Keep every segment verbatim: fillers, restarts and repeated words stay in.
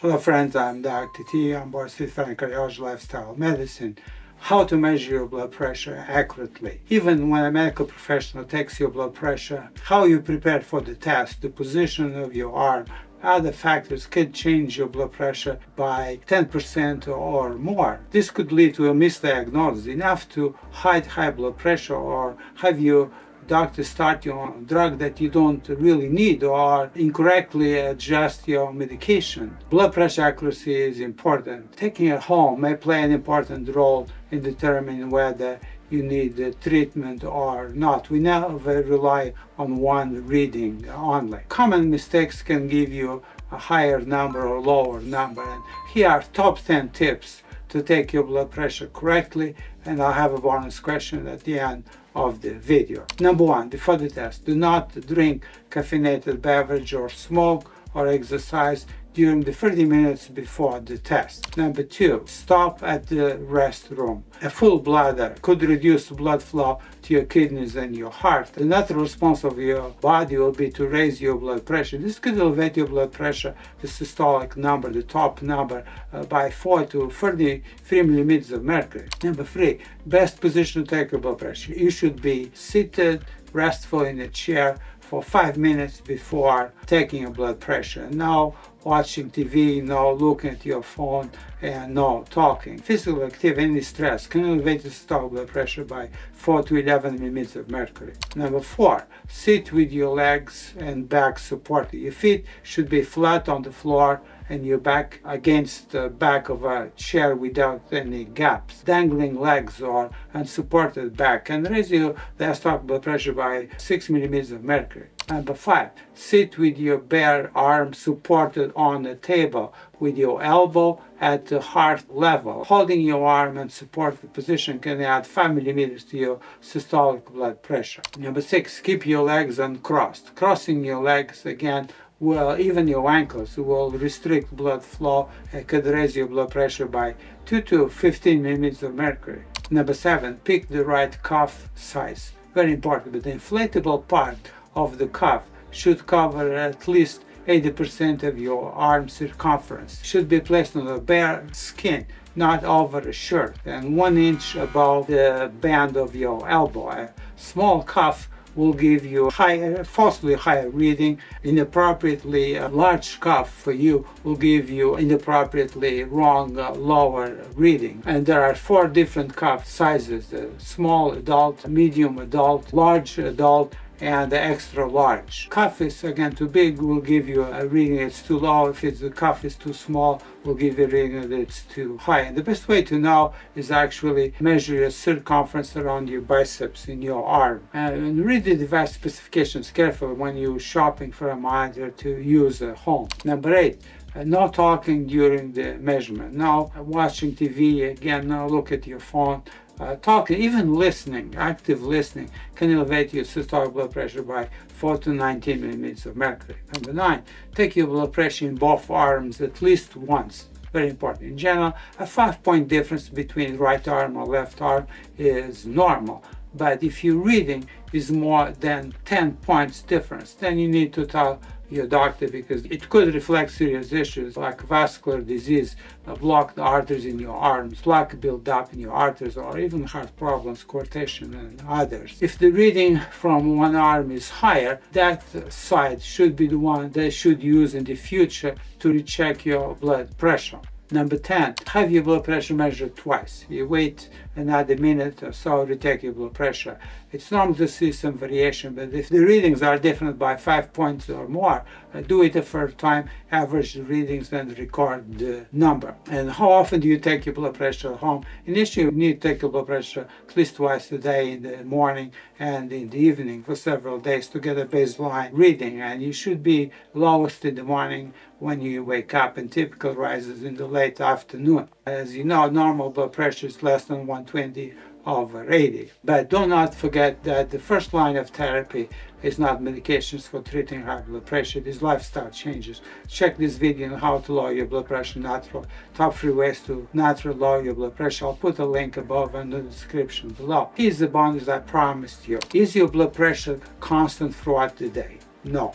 Hello friends, I'm Doctor T. I'm board certified in cardiology, lifestyle medicine. How to measure your blood pressure accurately. Even when a medical professional takes your blood pressure, how you prepare for the test, the position of your arm, other factors could change your blood pressure by ten percent or more. This could lead to a misdiagnosis, enough to hide high blood pressure or have your doctor start you on a drug that you don't really need or incorrectly adjust your medication. Blood pressure accuracy is important. Taking it home may play an important role in determining whether you need treatment or not. We never rely on one reading only. Common mistakes can give you a higher number or lower number. And here are top ten tips to take your blood pressure correctly, and I'll have a bonus question at the end of the video. Number one, before the test, do not drink caffeinated beverage or smoke or exercise during the thirty minutes before the test. Number two, stop at the restroom. A full bladder could reduce blood flow to your kidneys and your heart. The natural response of your body will be to raise your blood pressure. This could elevate your blood pressure, the systolic number, the top number, uh, by four to thirty-three millimeters of mercury. Number three, best position to take your blood pressure. You should be seated, restful in a chair for five minutes before taking your blood pressure. No watching T V, no looking at your phone, and no talking. Physical activity, any stress can elevate the systolic blood pressure by four to eleven millimeters of mercury. Number four, sit with your legs and back supported. Your feet should be flat on the floor and your back against the back of a chair without any gaps. Dangling legs or unsupported back can raise your systolic blood pressure by six millimeters of mercury. Number five, sit with your bare arm supported on the table with your elbow at the heart level. Holding your arm in supported position can add five millimeters to your systolic blood pressure. Number six, keep your legs uncrossed. Crossing your legs again, well, even your ankles will restrict blood flow and could raise your blood pressure by two to fifteen millimeters of mercury. Number seven, pick the right cuff size. Very important, but the inflatable part of the cuff should cover at least eighty percent of your arm circumference. Should be placed on the bare skin, not over a shirt, and one inch above the band of your elbow. A small cuff will give you higher, falsely higher reading. Inappropriately a large cuff for you will give you inappropriately wrong uh, lower reading. And there are four different cuff sizes: uh, small adult, medium adult, large adult, and the extra large. Cuff is again too big, will give you a reading that's too low. If it's the cuff is too small, will give you a reading that's too high. And the best way to know is actually measure your circumference around your biceps in your arm. And read the device specifications carefully when you're shopping for a monitor to use at home. Number eight, no talking during the measurement. No watching T V, again, no look at your phone. Uh, talking, even listening, active listening, can elevate your systolic blood pressure by four to nineteen millimeters of mercury. Number nine, take your blood pressure in both arms at least once. Very important. In general, a five-point difference between right arm or left arm is normal. But if your reading is more than ten points difference, then you need to tell your doctor, because it could reflect serious issues like vascular disease, uh, blocked arteries in your arms, plaque buildup in your arteries, or even heart problems, coarctation, and others. If the reading from one arm is higher, that side should be the one they should use in the future to recheck your blood pressure. Number ten, have your blood pressure measured twice. You wait another minute or so to take your blood pressure. It's normal to see some variation, but if the readings are different by five points or more, do it a first time, average the readings, and record the number. And how often do you take your blood pressure at home? Initially, you need to take your blood pressure at least twice a day, in the morning and in the evening, for several days to get a baseline reading. And you should be lowest in the morning when you wake up, and typical rises in the late afternoon. As you know, normal blood pressure is less than one twenty over eighty. But do not forget that the first line of therapy is not medications for treating high blood pressure, it is lifestyle changes. Check this video on how to lower your blood pressure natural, top three ways to naturally lower your blood pressure. I'll put a link above and in the description below. Here's the bonus I promised you. Is your blood pressure constant throughout the day? No.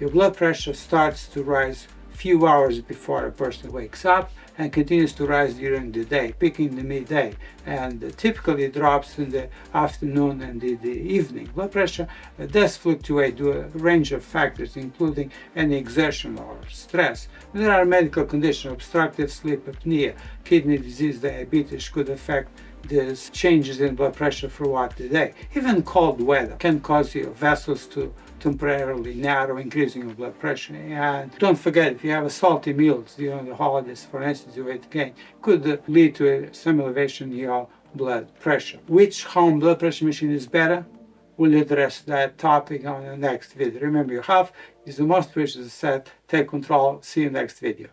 Your blood pressure starts to rise few hours before a person wakes up and continues to rise during the day, peaking the midday, and typically drops in the afternoon and in the evening. Blood pressure does fluctuate due to a range of factors, including any exertion or stress. There are medical conditions, obstructive sleep apnea, kidney disease, diabetes could affect these changes in blood pressure throughout the day. Even cold weather can cause your vessels to temporarily narrow, increasing your blood pressure. And don't forget, if you have a salty meals during the holidays, for instance, you weight gain, could lead to some elevation in your blood pressure. Which home blood pressure machine is better? We'll address that topic on the next video. Remember, your health is the most precious asset. Take control. See you next video.